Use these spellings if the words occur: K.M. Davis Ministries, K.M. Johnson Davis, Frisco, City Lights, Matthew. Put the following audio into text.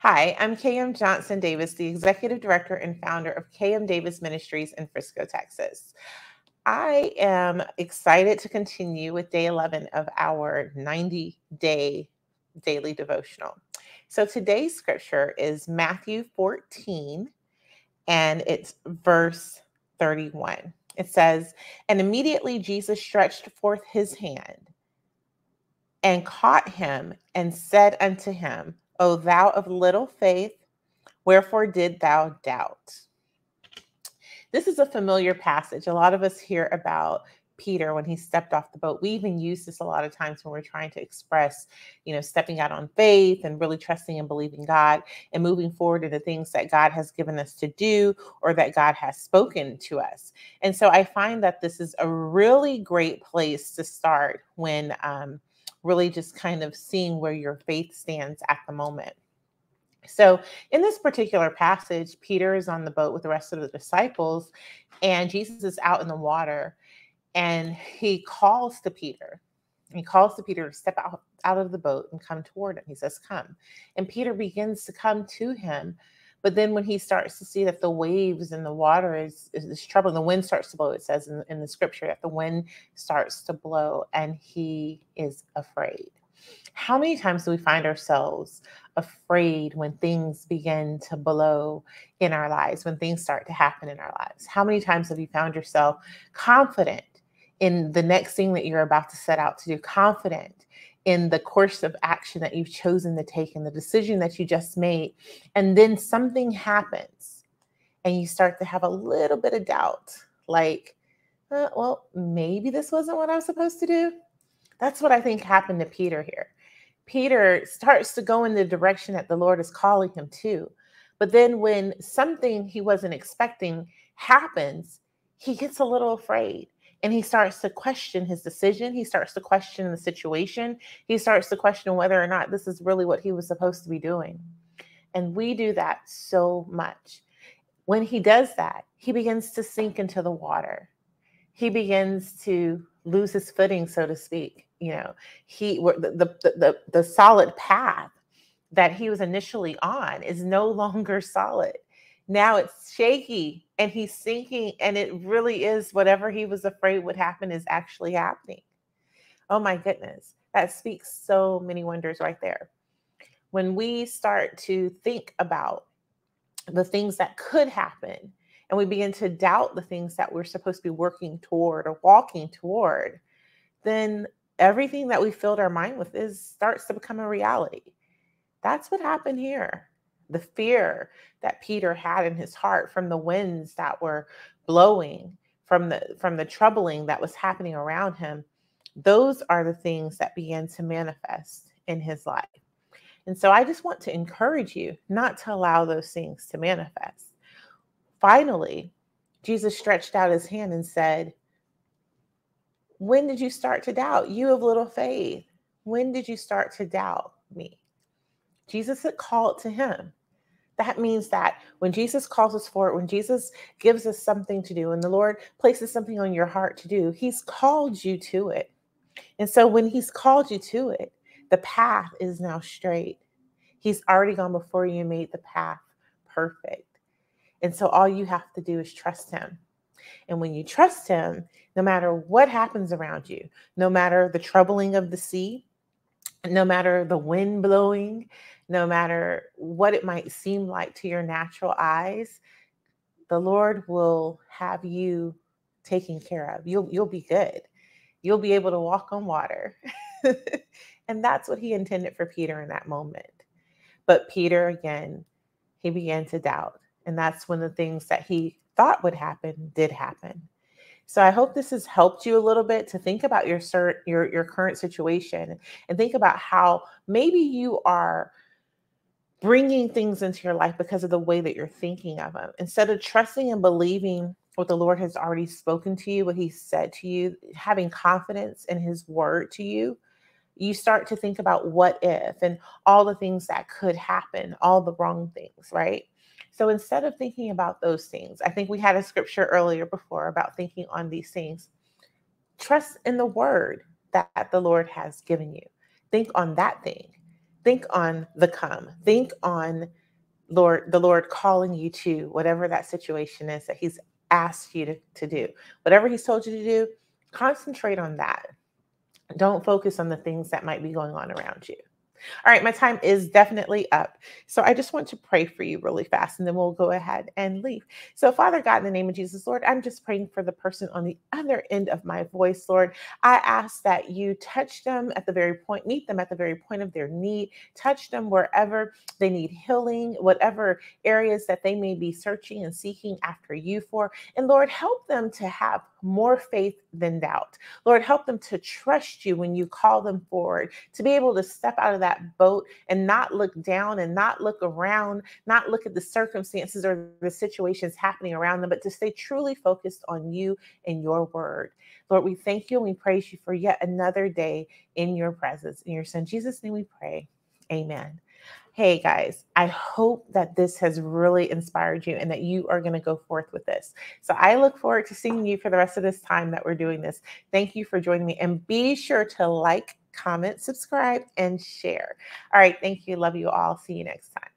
Hi, I'm K.M. Johnson Davis, the Executive Director and founder of K.M. Davis Ministries in Frisco, Texas. I am excited to continue with day 11 of our 90-day daily devotional. So today's scripture is Matthew 14, and it's verse 31. It says, "And immediately Jesus stretched forth his hand and caught him and said unto him, O thou of little faith, wherefore did thou doubt?" This is a familiar passage. A lot of us hear about Peter when he stepped off the boat. We even use this a lot of times when we're trying to express, stepping out on faith and really trusting and believing God and moving forward in the things that God has given us to do or that God has spoken to us. And so I find that this is a really great place to start when really just kind of seeing where your faith stands at the moment. So in this particular passage, Peter is on the boat with the rest of the disciples, and Jesus is out in the water, and he calls to Peter. He calls to Peter to step out of the boat and come toward him. He says, "Come." And Peter begins to come to him. But then when he starts to see that the waves and the water is troubling, the wind starts to blow. It says in the scripture that the wind starts to blow and he is afraid. How many times do we find ourselves afraid when things begin to blow in our lives, when things start to happen in our lives? How many times have you found yourself confident in the next thing that you're about to set out to do, confident in the course of action that you've chosen to take and the decision that you just made, and then something happens and you start to have a little bit of doubt, like, well, maybe this wasn't what I was supposed to do? That's what I think happened to Peter here. Peter starts to go in the direction that the Lord is calling him to, but then when something he wasn't expecting happens, he gets a little afraid. And he starts to question his decision. He starts to question the situation. He starts to question whether or not this is really what he was supposed to be doing. And we do that so much. When he does that, he begins to sink into the water. He begins to lose his footing, so to speak. The solid path that he was initially on is no longer solid. Now it's shaky and he's sinking, and it really is whatever he was afraid would happen is actually happening. Oh my goodness. That speaks so many wonders right there. When we start to think about the things that could happen and we begin to doubt the things that we're supposed to be working toward or walking toward, then everything that we filled our mind with starts to become a reality. That's what happened here. The fear that Peter had in his heart from the winds that were blowing, from the troubling that was happening around him, those are the things that began to manifest in his life. And so I just want to encourage you not to allow those things to manifest. Finally, Jesus stretched out his hand and said, "When did you start to doubt? You of little faith, when did you start to doubt me?" Jesus had called to him. That means that when Jesus calls us forward, when Jesus gives us something to do, and the Lord places something on your heart to do, he's called you to it. And so when he's called you to it, the path is now straight. He's already gone before you and made the path perfect. And so all you have to do is trust him. And when you trust him, no matter what happens around you, no matter the troubling of the sea, no matter the wind blowing, no matter what it might seem like to your natural eyes, the Lord will have you taken care of. You'll be good. You'll be able to walk on water. And that's what he intended for Peter in that moment. But Peter, again, he began to doubt. And that's when the things that he thought would happen did happen. So I hope this has helped you a little bit to think about your current situation and think about how maybe you are bringing things into your life because of the way that you're thinking of them. Instead of trusting and believing what the Lord has already spoken to you, what he said to you, having confidence in his word to you, you start to think about what if and all the things that could happen, all the wrong things, right? So instead of thinking about those things, I think we had a scripture earlier before about thinking on these things. Trust in the word that the Lord has given you. Think on that thing. Think on the come. Think on the Lord calling you to whatever that situation is that he's asked you to do. Whatever he's told you to do, concentrate on that. Don't focus on the things that might be going on around you. All right, my time is definitely up. So I just want to pray for you really fast, and then we'll go ahead and leave. So Father God, in the name of Jesus, Lord, I'm just praying for the person on the other end of my voice, Lord. I ask that you touch them at the very point, meet them at the very point of their need, touch them wherever they need healing, whatever areas that they may be searching and seeking after you for. And Lord, help them to have more faith than doubt. Lord, help them to trust you when you call them forward, to be able to step out of that boat and not look down and not look around, not look at the circumstances or the situations happening around them, but to stay truly focused on you and your word. Lord, we thank you and we praise you for yet another day in your presence. In your son Jesus' name we pray. Amen. Hey guys, I hope that this has really inspired you and that you are going to go forth with this. So I look forward to seeing you for the rest of this time that we're doing this. Thank you for joining me, and be sure to like, comment, subscribe, and share. All right. Thank you. Love you all. See you next time.